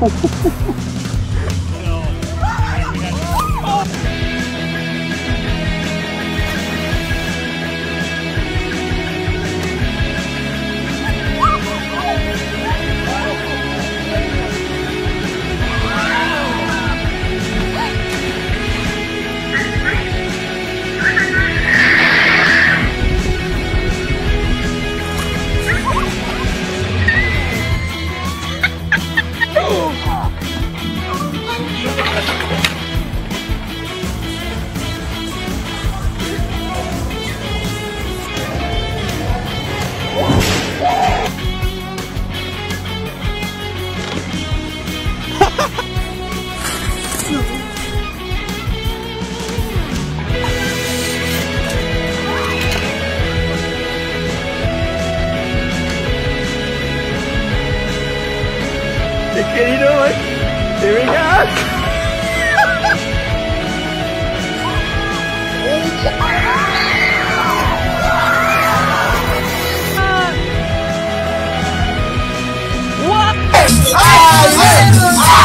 What? Oh,